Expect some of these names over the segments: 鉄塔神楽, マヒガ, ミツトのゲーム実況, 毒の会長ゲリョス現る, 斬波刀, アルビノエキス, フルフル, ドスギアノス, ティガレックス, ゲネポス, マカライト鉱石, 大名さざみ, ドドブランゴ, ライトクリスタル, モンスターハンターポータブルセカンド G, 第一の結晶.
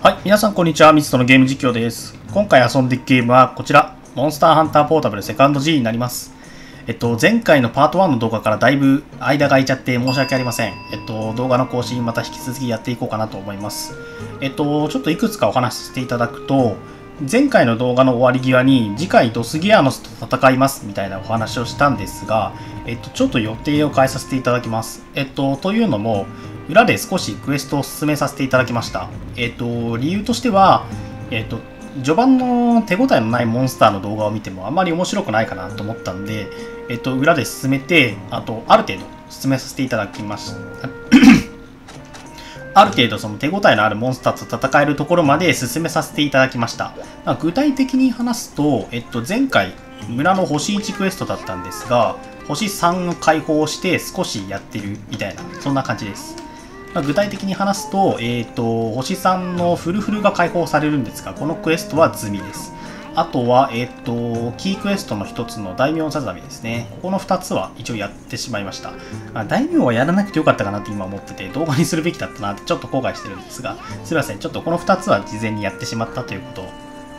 はい、皆さんこんにちは。ミツトのゲーム実況です。今回遊んでいくゲームはこちら、モンスターハンターポータブルセカンド G になります。前回のパート1の動画からだいぶ間が空いちゃって申し訳ありません。動画の更新また引き続きやっていこうかなと思います。ちょっといくつかお話ししていただくと、前回の動画の終わり際に次回ドスギアノスと戦いますみたいなお話をしたんですが、ちょっと予定を変えさせていただきます。というのも、裏で少しクエストを進めさせていただきました。理由としては、序盤の手応えのないモンスターの動画を見てもあんまり面白くないかなと思ったんで、裏で進めて、ある程度進めさせていただきました。ある程度その手応えのあるモンスターと戦えるところまで進めさせていただきました。まあ、具体的に話すと、前回村の星1クエストだったんですが、星3を解放して少しやってるみたいな、そんな感じです。まあ、具体的に話すと、星3のフルフルが解放されるんですが、このクエストは済みです。あとは、キークエストの1つの大名さざみですね。ここの2つは一応やってしまいました。まあ、大名はやらなくてよかったかなって今思ってて、動画にするべきだったなってちょっと後悔してるんですが、すいません。ちょっとこの2つは事前にやってしまったというこ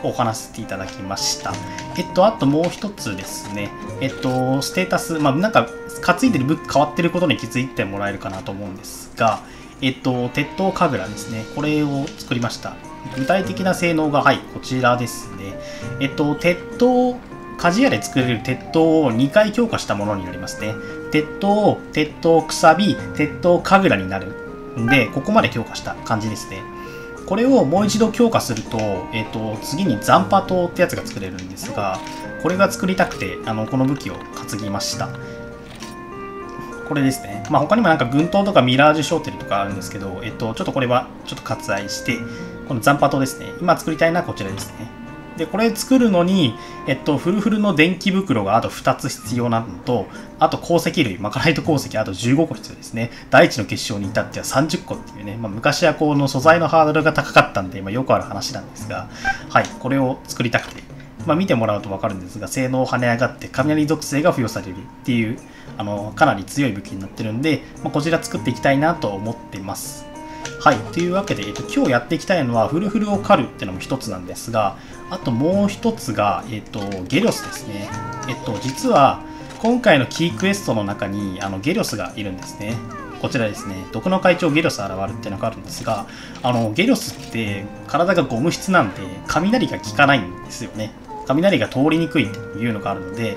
とをお話ししていただきました。あともう1つですね。ステータス、まあ、なんか担いでる武器変わってることに気づいてもらえるかなと思うんですが、鉄塔神楽ですね。これを作りました。具体的な性能が、はい、こちらですね。鉄塔、鍛冶屋で作れる鉄塔を2回強化したものになりますね。鉄塔、くさび、鉄塔神楽になるんで、ここまで強化した感じですね。これをもう一度強化すると、次に斬波刀ってやつが作れるんですが、これが作りたくて、この武器を担ぎました。これですね。まあ、他にもなんか軍刀とかミラージュショーテルとかあるんですけど、ちょっとこれはちょっと割愛して、この斬波刀ですね。今作りたいのはこちらですね。で、これ作るのに、フルフルの電気袋があと2つ必要なのと、あと鉱石類、マカライト鉱石あと15個必要ですね。第一の結晶に至っては30個っていうね、まあ、昔はこの素材のハードルが高かったんで、まあ、よくある話なんですが、はい、これを作りたくて。まあ見てもらうと分かるんですが、性能を跳ね上がって雷属性が付与されるっていう、かなり強い武器になってるんで、まあ、こちら作っていきたいなと思っています。はい、というわけで、今日やっていきたいのは、フルフルを狩るっていうのも一つなんですが、あともう一つが、ゲリョスですね。実は、今回のキークエストの中に、ゲリョスがいるんですね。こちらですね、毒の会長ゲリョス現るっていうのがあるんですが、ゲリョスって体がゴム質なんで、雷が効かないんですよね。雷が通りにくいというのがあるので、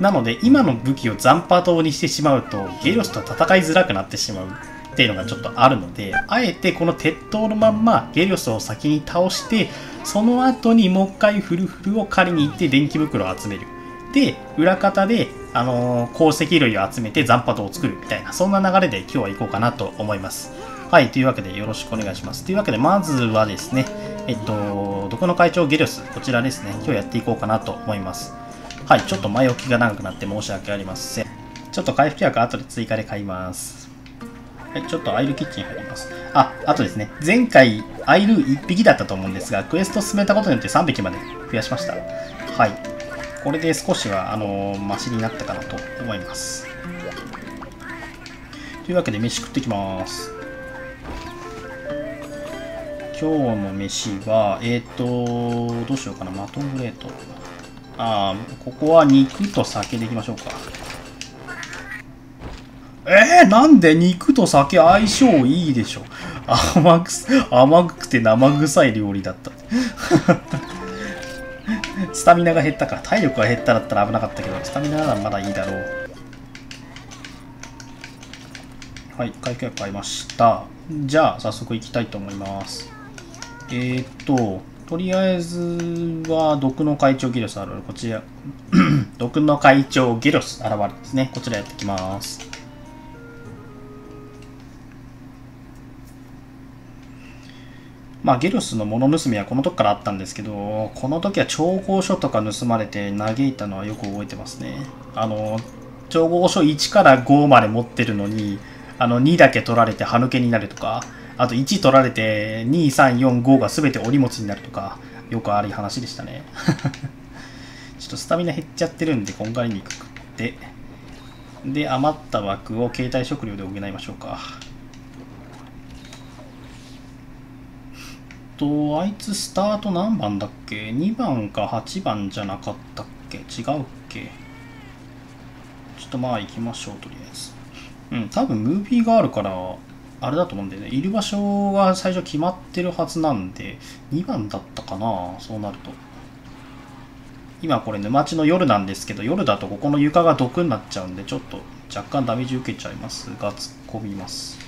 なので今の武器を斬波刀にしてしまうとゲリョスと戦いづらくなってしまうっていうのがちょっとあるので、あえてこの鉄塔のまんまゲリョスを先に倒して、その後にもう一回フルフルを狩りに行って電気袋を集める。で、裏方で、鉱石類を集めて斬波刀を作るみたいな、そんな流れで今日は行こうかなと思います。はい、というわけでよろしくお願いします。というわけで、まずはですね、毒の会長ゲリョス、こちらですね、今日やっていこうかなと思います。はい、ちょっと前置きが長くなって申し訳ありません。ちょっと回復薬後で追加で買います。はい、ちょっとアイルキッチン入ります。あとですね、前回アイル1匹だったと思うんですが、クエスト進めたことによって3匹まで増やしました。はい。これで少しはマシになったかなと思います。というわけで飯食ってきます。今日の飯は、どうしようかな、マトングレート。ここは肉と酒でいきましょうか。なんで肉と酒相性いいでしょう。甘くて生臭い料理だった。スタミナが減ったから、体力が減っただったら危なかったけど、スタミナならまだいいだろう。はい、回復薬買いました。じゃあ、早速行きたいと思います。とりあえずは、毒の会長ゲリョス現る。こちら、毒の会長ゲリョス現るですね。こちらやってきます。まあ、ゲリョスの物盗みはこの時からあったんですけど、この時は調合書とか盗まれて嘆いたのはよく覚えてますね。調合書1から5まで持ってるのに、2だけ取られて歯抜けになるとか、あと1取られて2、3、4、5が全てお荷物になるとか、よくある話でしたね。ちょっとスタミナ減っちゃってるんで、こんがり肉食って、で、余った枠を携帯食料で補いましょうか。あいつスタート何番だっけ？ 2 番か8番じゃなかったっけ？違うっけ？ちょっとまあ行きましょう、とりあえず。うん、多分ムービーがあるから、あれだと思うんだよね。いる場所が最初決まってるはずなんで、2番だったかな？そうなると。今これ沼地の夜なんですけど、夜だとここの床が毒になっちゃうんで、ちょっと若干ダメージ受けちゃいますが、突っ込みます。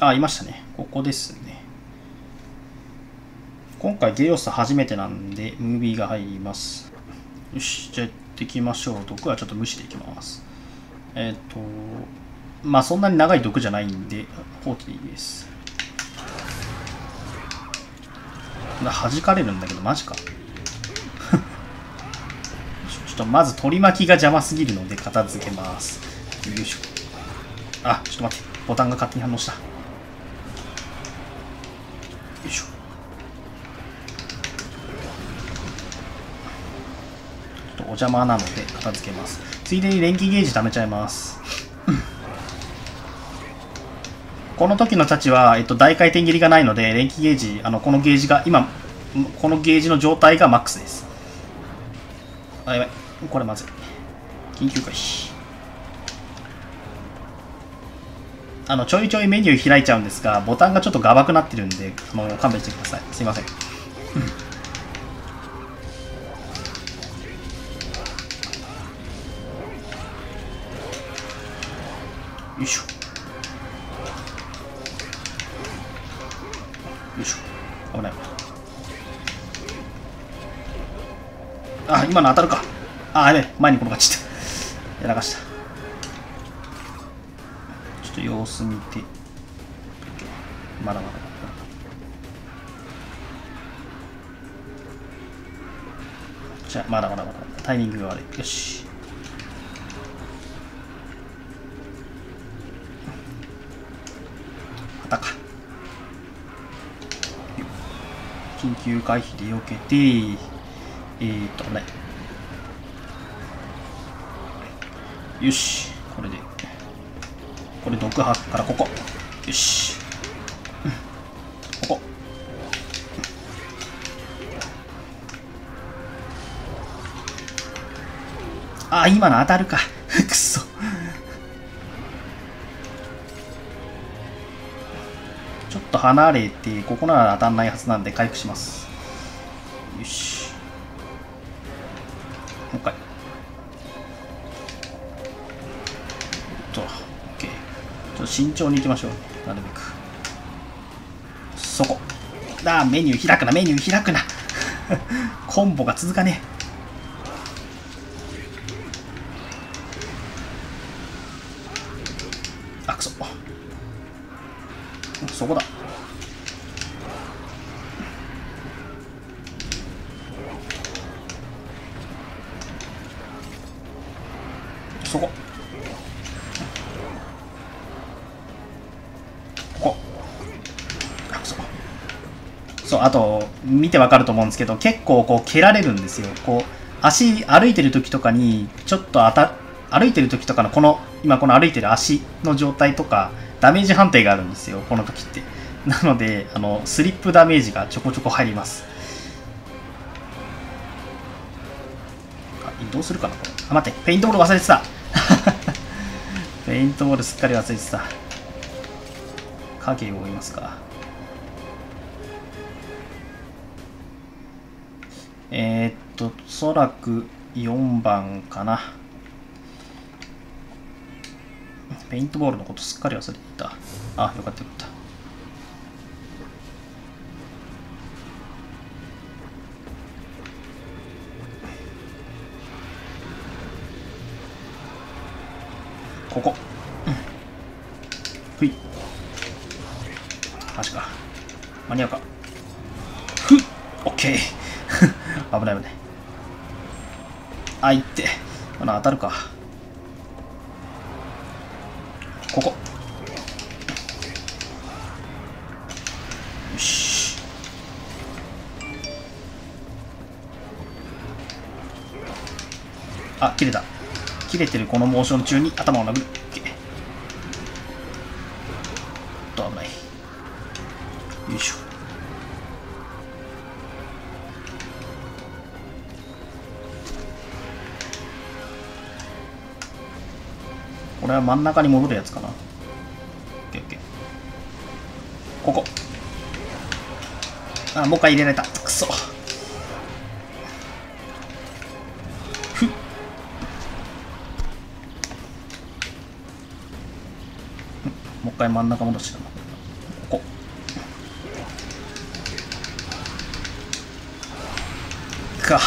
あ、いましたね。ここですね。今回ゲイオス初めてなんで、ムービーが入ります。よし、じゃあ行ってきましょう。毒はちょっと無視でいきます。まあそんなに長い毒じゃないんで、放置でいいです。弾かれるんだけど、マジか。ちょっとまず取り巻きが邪魔すぎるので片付けます。よいしょ。あ、ちょっと待って。ボタンが勝手に反応した。よいしょ。ちょっとお邪魔なので片付けます。ついでに連携ゲージ貯めちゃいます。この時の太刀は、大回転切りがないので、連携ゲージ、このゲージが、今、このゲージの状態がマックスです。あ、やばい。これまずい。緊急回避。ちょいちょいメニュー開いちゃうんですが、ボタンがちょっとがばくなってるんで、勘弁してください。すいません。よいしょ。よいしょ。危ない。あ、今の当たるか。あ、やべえ、前に転がっちゃった。やらかした。ちょっと様子見て。まだまだ。じゃあ、まだ。タイミングが悪い。よし。またか。緊急回避で避けて、ね。よし、これで。これ、毒吐くから、ここ。よし。ここ。あ、今の当たるか。くそ。ちょっと離れて、ここなら当たんないはずなんで回復します。よし。もう一回。OK。ちょっと慎重に行きましょう。なるべく。そこ。ああ、メニュー開くな。コンボが続かねえ。そこだ。そこ。ここ。あ、そこ。そう、あと、見てわかると思うんですけど、結構こう蹴られるんですよ。こう、足歩いてる時とかに、ちょっと歩いてる時とかの、今この歩いてる足の状態とか、ダメージ判定があるんですよ、この時って。なので、スリップダメージがちょこちょこ入ります。あ、移動するかな、これ。あ、待って、ペイントボール忘れてた。ペイントボールすっかり忘れてた。影を追いますか。おそらく4番かな。ペイントボールのことすっかり忘れていた。あ、よかったよかった。ここ。ふい。マジか。間に合うか。ふっ。オッケー。危ない危ない。あ、いって。まだ当たるか。ここ。よし。あ、切れた。切れてるこのモーション中に頭を殴る。と甘い。よいしょ。これは真ん中に戻るやつかな。ここ。あ、もう一回入れられた。くそ。もう一回真ん中戻したな。ここ。か。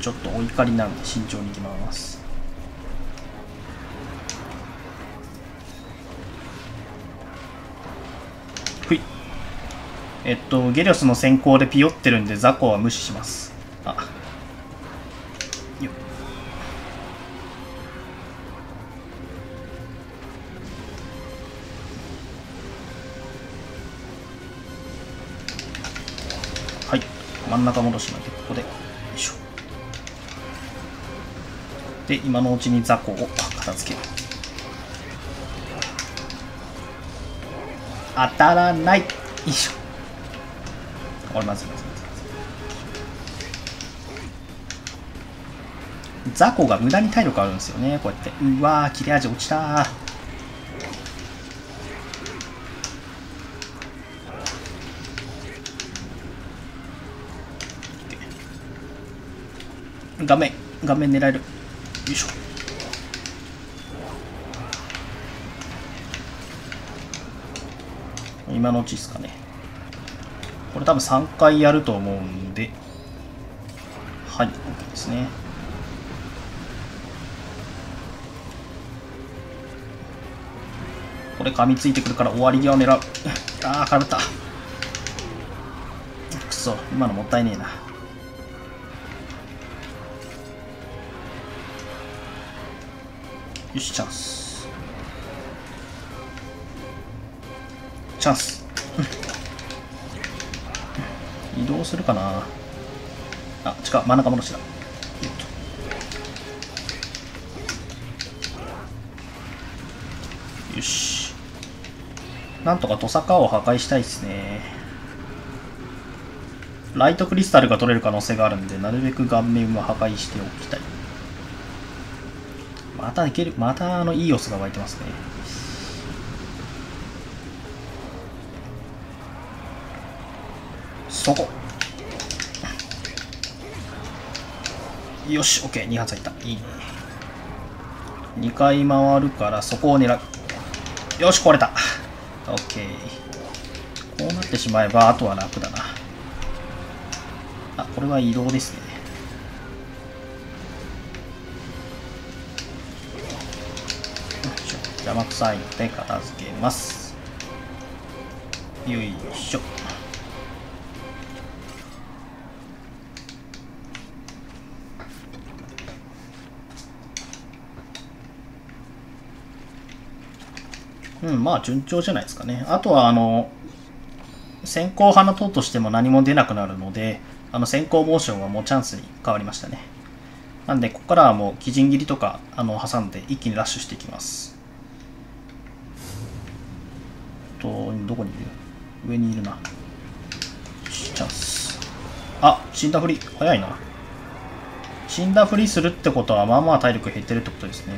ちょっとお怒りになるので慎重にいきます。ふい。ゲリオスの先行でピヨってるんでザコは無視します。あ。よっ。はい。真ん中戻しまして、ここで。で、今のうちに雑魚を片付ける。当たらない。よいしょ。これまずいまずいまずいまずい。雑魚が無駄に体力あるんですよね、こうやって。うわー、切れ味落ちたー。画面狙える。よいしょ。今のうちですかね。これ多分3回やると思うんで、はい、OK ですね。これ噛みついてくるから終わり際を狙う。ああ、かぶった。くそ、今のもったいねえな。よし、チャンス。チャンス。移動するかなあ、違う、真ん中戻しだ。よし。なんとかトサカを破壊したいですね。ライトクリスタルが取れる可能性があるんで、なるべく顔面は破壊しておきたい。またいける。またいいオスが湧いてますね。そこ。よし、OK。2発入った。いいね。2回回るから、そこを狙う。よし、壊れた。OK。こうなってしまえば、あとは楽だな。あ、これは移動ですね。邪魔くさいので片付けます。よいしょ。うん、まあ順調じゃないですかね。あとは先行放とうとしても何も出なくなるので、先行モーションはもうチャンスに変わりましたね。なんでここからはもう基準切りとか挟んで一気にラッシュしていきます。どこにいる？上にいるな。チャンス。あ、死んだふり。早いな。死んだふりするってことは、まあまあ体力減ってるってことですね。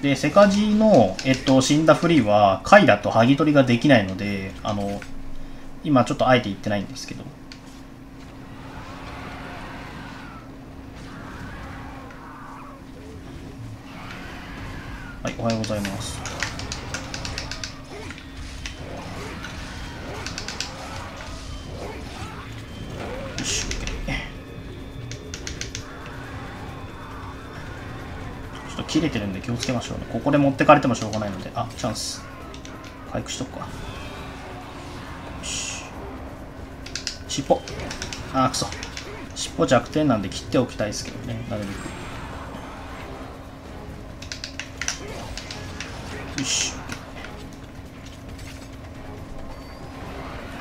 で、セカジの、死んだふりは、貝だと剥ぎ取りができないので、今ちょっとあえて言ってないんですけど。はい、おはようございます。よし、OK。ちょっと切れてるんで気をつけましょうね。ここで持ってかれてもしょうがないので、あ、チャンス。回復しとくか。よし。尻尾。あー、くそ。尻尾弱点なんで切っておきたいですけどね、なるべく。よし。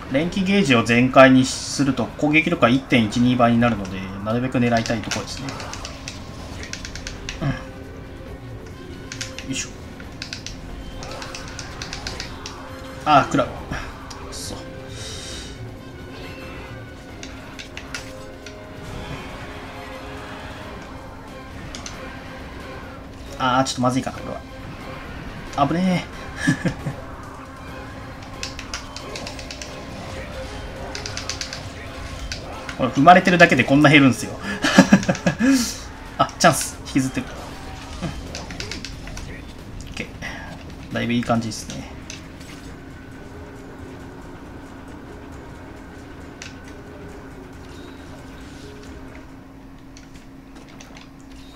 連機ゲージを全開にすると攻撃力が 1.12 倍になるので、なるべく狙いたいところですね。よいしょ。ああ、クラブ。くそ。ああ、ちょっとまずいかな、これは。危ねえ。生まれてるだけでこんな減るんですよあ、チャンス引きずってる、OK、だいぶいい感じですね。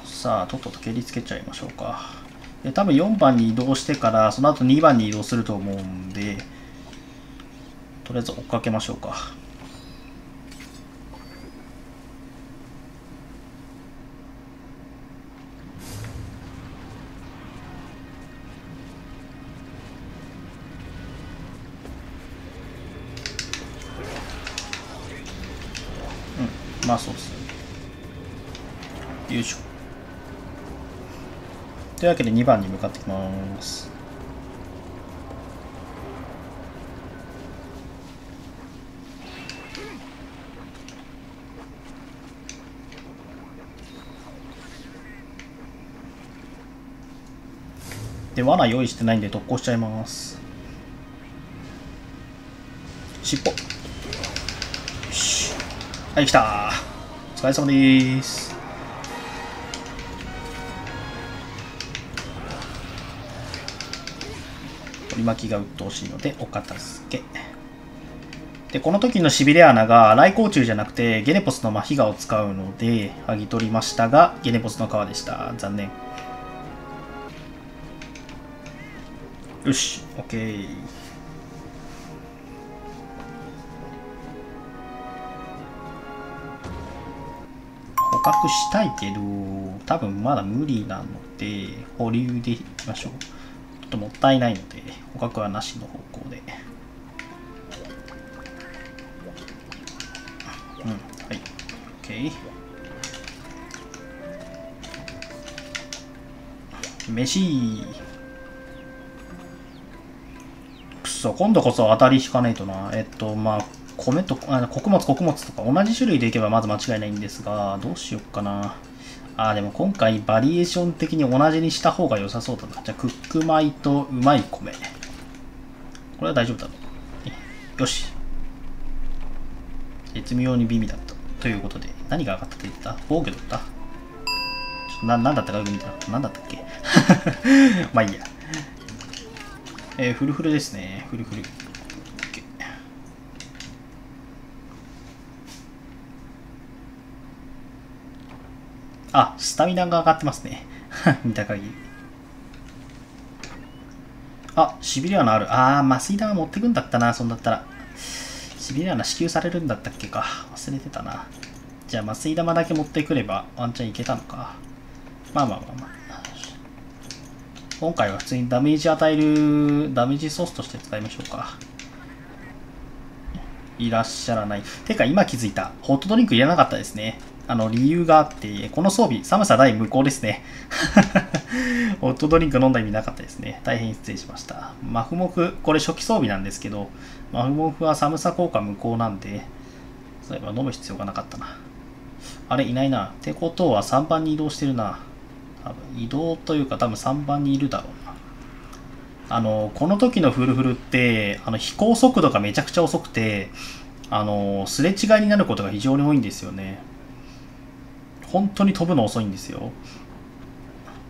さあとっとと蹴りつけちゃいましょうか。で多分4番に移動してからその後2番に移動すると思うんで、とりあえず追っかけましょうか。まあそうですね。よいしょ。というわけで2番に向かってきます。で、罠用意してないんで特攻しちゃいます。尻尾。はい、来たー。お疲れ様でーす。取り巻きが鬱陶しいのでお片付け。で、この時のしびれ穴が雷光柱じゃなくてゲネポスのマヒガを使うので剥ぎ取りましたが、ゲネポスの皮でした。残念。よし、オッケー。捕獲したいけど、多分まだ無理なので、保留でいきましょう。ちょっともったいないので、捕獲はなしの方向で。うん、はい。OK。飯。くそ、今度こそ当たり引かないとな。まあ。米と穀物とか同じ種類でいけばまず間違いないんですが、どうしよっかなあ。でも今回バリエーション的に同じにした方が良さそうだな。じゃあクック米とうまい米、これは大丈夫だろう。よし、絶妙に微妙だったということで、何が上がったって言った、防御だった、何だったかよく見たら何だったっけまあいいや、フルフルですね。フルフルあ、スタミナが上がってますね。見た限り。あ、しびれ穴ある。あー、麻酔弾持ってくんだったな、そんだったら。しびれ穴支給されるんだったっけか。忘れてたな。じゃあ、麻酔玉だけ持ってくればワンチャンいけたのか。まあまあまあまあ。今回は普通にダメージ与える、ダメージソースとして使いましょうか。いらっしゃらない。てか、今気づいた。ホットドリンクいらなかったですね。理由があって、この装備、寒さ大無効ですね。ホットドリンク飲んだ意味なかったですね。大変失礼しました。マフモフ、これ初期装備なんですけど、マフモフは寒さ効果無効なんで、そういえば飲む必要がなかったな。あれ、いないな。ってことは3番に移動してるな。多分移動というか多分3番にいるだろうな。この時のフルフルって、飛行速度がめちゃくちゃ遅くて、すれ違いになることが非常に多いんですよね。本当に飛ぶの遅いんですよ。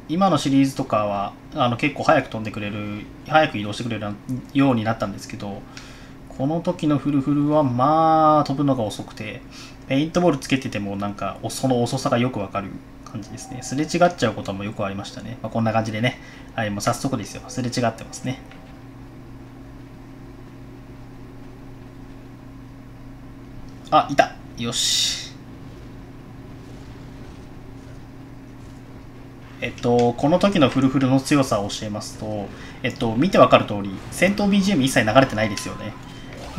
今のシリーズとかは結構早く飛んでくれる、早く移動してくれるようになったんですけど、この時のフルフルはまあ飛ぶのが遅くて、ペイントボールつけててもなんかその遅さがよくわかる感じですね。すれ違っちゃうこともよくありましたね。まあ、こんな感じでね、はい、もう早速ですよ、すれ違ってますね。あ、いた、よし。この時のフルフルの強さを教えますと、見てわかる通り、戦闘 BGM 一切流れてないですよね。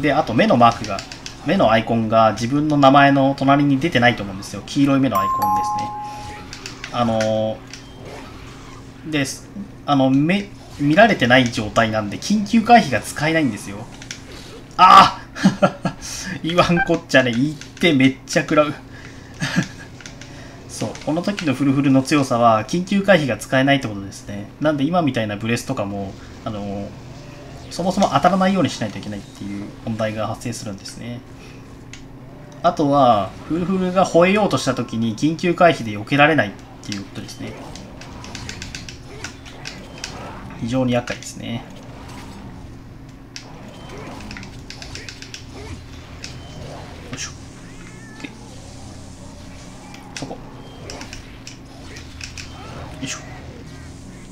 で、あと目のマークが、目のアイコンが自分の名前の隣に出てないと思うんですよ。黄色い目のアイコンですね。目、見られてない状態なんで、緊急回避が使えないんですよ。ああ言わんこっちゃね。言ってめっちゃ食らう。そう、この時のフルフルの強さは、緊急回避が使えないってことですね。なんで今みたいなブレスとかも、そもそも当たらないようにしないといけないっていう問題が発生するんですね。あとは、フルフルが吠えようとした時に緊急回避で避けられないっていうことですね。非常に厄介ですね。よいしょ。そこ。よいしょ。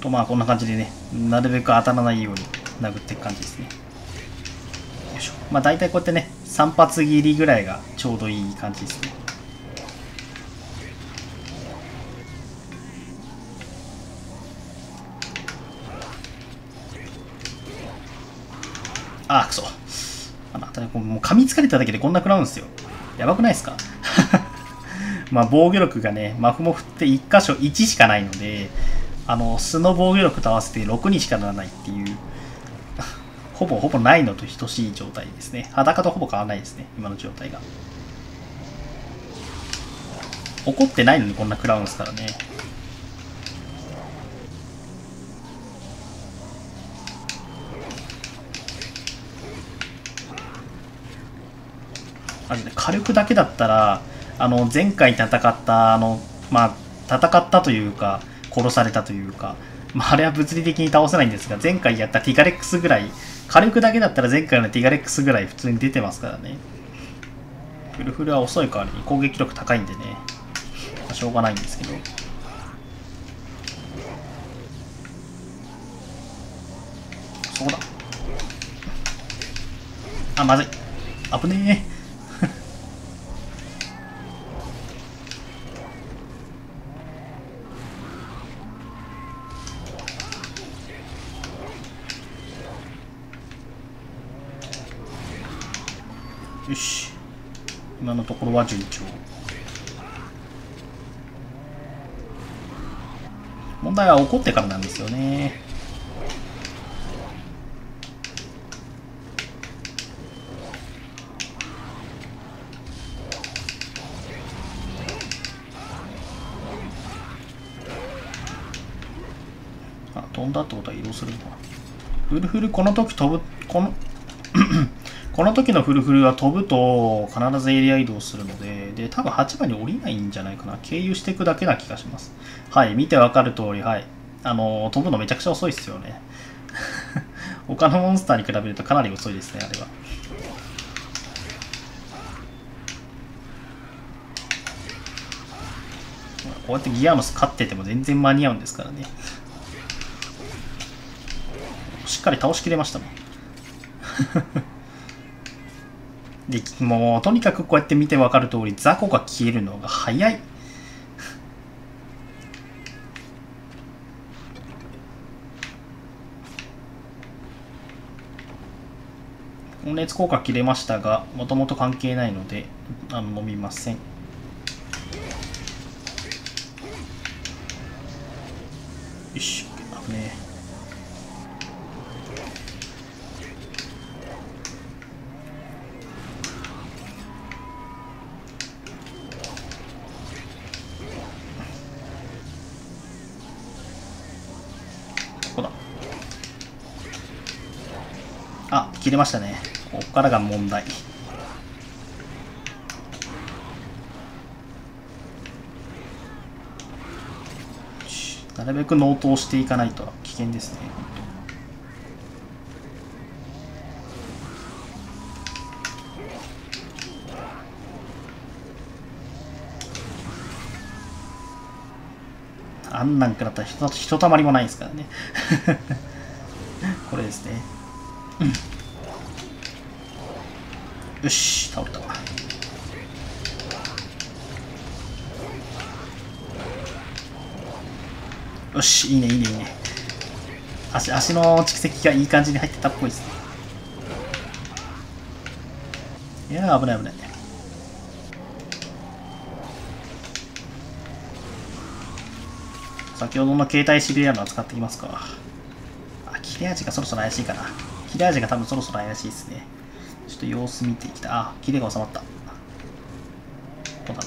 と、まあこんな感じでね、なるべく当たらないように殴っていく感じですね。よいしょ。まあ大体こうやってね、3発切りぐらいがちょうどいい感じですね。あー、くそ。もう噛みつかれただけでこんな食らうんですよ。やばくないですか？まあ防御力がね、マフモフって1箇所1しかないので、素の防御力と合わせて6にしかならないっていう、ほぼないのと等しい状態ですね。裸とほぼ変わらないですね、今の状態が。怒ってないのにこんな食らうんですからね。火力だけだったら、前回戦った、まあ、戦ったというか、殺されたというか、まあ、あれは物理的に倒せないんですが、前回やったティガレックスぐらい、火力だけだったら前回のティガレックスぐらい普通に出てますからね。フルフルは遅い代わりに攻撃力高いんでね、まあ、しょうがないんですけど。そこだ。あ、まずい。危ねえ。よし、今のところは順調。問題は怒ってからなんですよね。あ、飛んだってことは移動するのかな。フルフルこの時飛ぶ、この時のフルフルは飛ぶと必ずエリア移動するので、で、多分8番に降りないんじゃないかな。経由していくだけな気がします。はい、見てわかる通り、はい。飛ぶのめちゃくちゃ遅いですよね。他のモンスターに比べるとかなり遅いですね、あれは。こうやってギアノス勝ってても全然間に合うんですからね。しっかり倒しきれましたもん。でもうとにかくこうやって見て分かる通り、雑魚が消えるのが早い。温熱効果切れましたが、もともと関係ないので飲みません。よし、危ねえ。あ、切れましたね。ここからが問題。なるべく納刀していかないと危険ですね。あんなんくらったらひとたまりもないですからね。これですね。よし、倒れた。よし、いいね、いいね、いいね。足の蓄積がいい感じに入ってたっぽいですね。いやー、危ない危ない。先ほどの携帯シビリアムを使っていきますか。あ、切れ味がそろそろ怪しいかな。切れ味が多分そろそろ怪しいですね。ちょっと様子見ていきたい。あ、切れが収まった。ここだ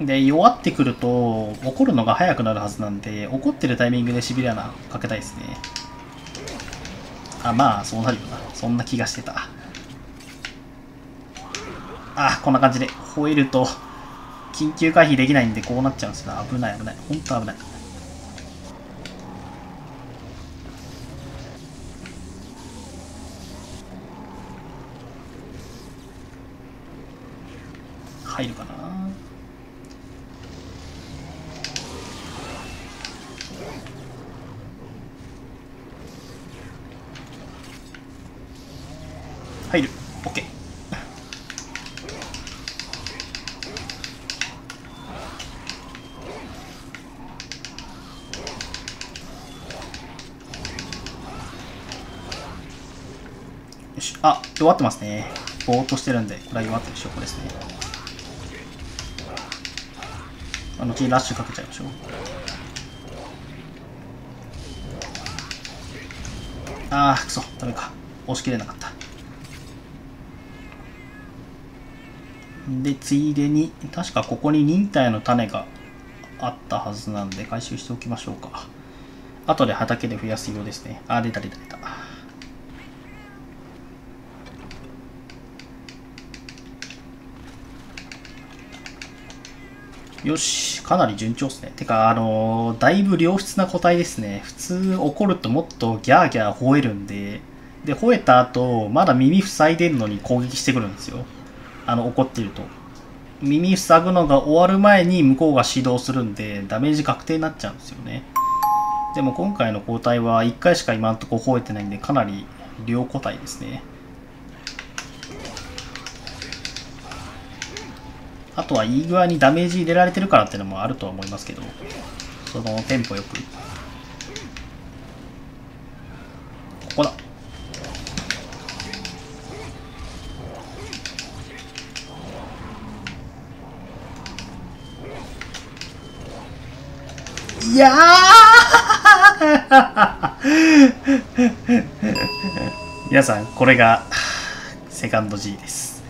な。で、弱ってくると怒るのが早くなるはずなんで、怒ってるタイミングでシビリアムかけたいですね。あ、まあそうなるよな。そんな気がしてた。あ、こんな感じで吠えると緊急回避できないんで、こうなっちゃうんですよ。危ない危ない。ほんと危ない。入るかな。入る。OK。よし、あ、弱ってますね。ぼーっとしてるんで、これは弱ってる証拠ですね。後にラッシュかけちゃいましょう。ああ、くそ、ダメか。押し切れなかった。で、ついでに、確かここに忍耐の種があったはずなんで、回収しておきましょうか。あとで畑で増やすようですね。あ、出た出た出た。よし、かなり順調ですね。てか、だいぶ良質な個体ですね。普通怒るともっとギャーギャー吠えるんで、で、吠えた後、まだ耳塞いでるのに攻撃してくるんですよ。怒ってると。耳塞ぐのが終わる前に向こうが始動するんで、ダメージ確定になっちゃうんですよね。でも今回の個体は1回しか今んとこ吠えてないんで、かなり良個体ですね。あとはいい具合にダメージ入れられてるからっていうのもあるとは思いますけど、そのテンポよく。ここだ。いや皆さん、これがセカンド G です。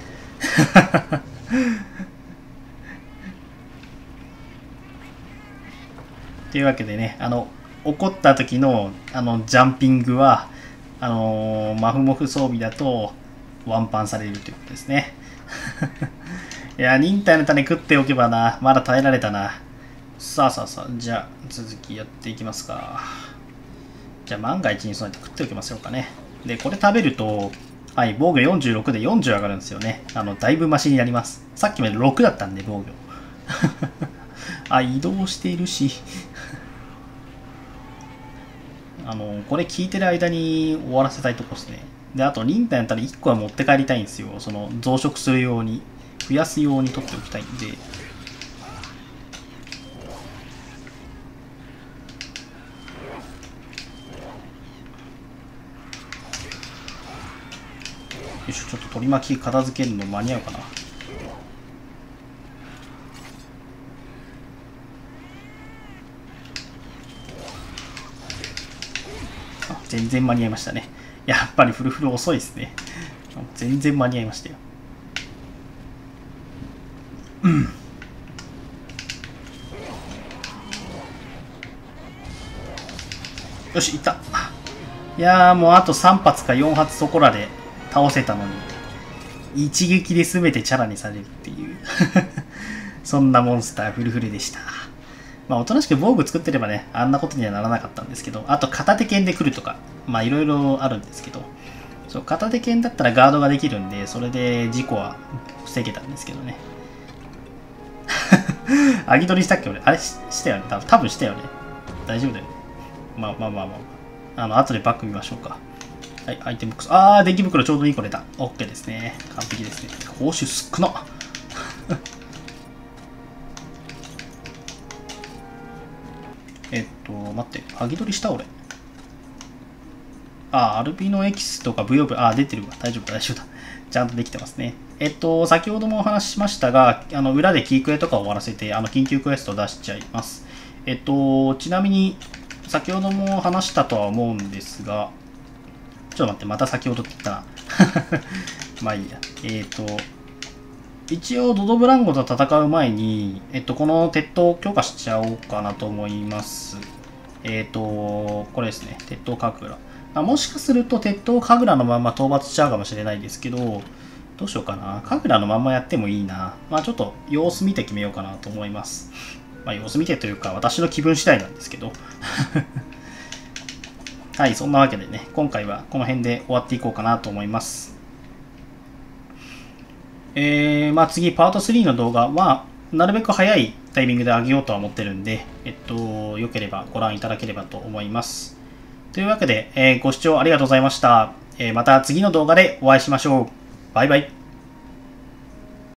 というわけでね、怒った時のジャンピングはマフモフ装備だとワンパンされるということですね。いや、忍耐の種食っておけばな、まだ耐えられたな。さあさあさあ、じゃあ続きやっていきますか。じゃあ万が一に備えて食っておきましょうかね。で、これ食べると、はい、防御46で40上がるんですよね。だいぶマシになります。さっきまで6だったんで、防御。あ、移動しているし。これ聞いてる間に終わらせたいとこですね。で、あと、忍耐の種1個は持って帰りたいんですよ。増殖するように、増やすように取っておきたいんで。よし、ちょっと取り巻き片付けるの間に合うかな。あ、全然間に合いましたね。やっぱりフルフル遅いですね。全然間に合いましたよ。うん。よし、いった。いやー、もうあと3発か4発そこらで倒せたのに、一撃で全てチャラにされるっていうそんなモンスターフルフルでした。まあおとなしく防具作ってればね、あんなことにはならなかったんですけど、あと片手剣で来るとか、まあいろいろあるんですけど、そう、片手剣だったらガードができるんで、それで事故は防げたんですけどね。アギ取りしたっけ俺。あれ したよね。多分したよね。大丈夫だよね。まあまあまあまあ、後でバック見ましょうか。はい、アイテムボックス。あー、電気袋ちょうど2個出た。OK ですね。完璧ですね。報酬少なっ。待って、剥ぎ取りした俺。アルビノエキスとか VO 部、出てるわ。大丈夫、大丈夫だ。ちゃんとできてますね。先ほどもお話ししましたが、裏でキークエとかを終わらせて、緊急クエストを出しちゃいます。ちなみに、先ほども話したとは思うんですが、ちょっと待って、また先ほどって言ったな。まあいいや。一応、ドドブランゴと戦う前に、この鉄塔を強化しちゃおうかなと思います。これですね、鉄塔カグラ。もしかすると、鉄塔カグラのまま討伐しちゃうかもしれないですけど、どうしようかな。カグラのままやってもいいな。まあちょっと様子見て決めようかなと思います。まあ様子見てというか、私の気分次第なんですけど。はい、そんなわけでね、今回はこの辺で終わっていこうかなと思います。まあ次、パート3の動画は、なるべく早いタイミングで上げようとは思ってるんで、良ければご覧いただければと思います。というわけで、ご視聴ありがとうございました。また次の動画でお会いしましょう。バイバイ。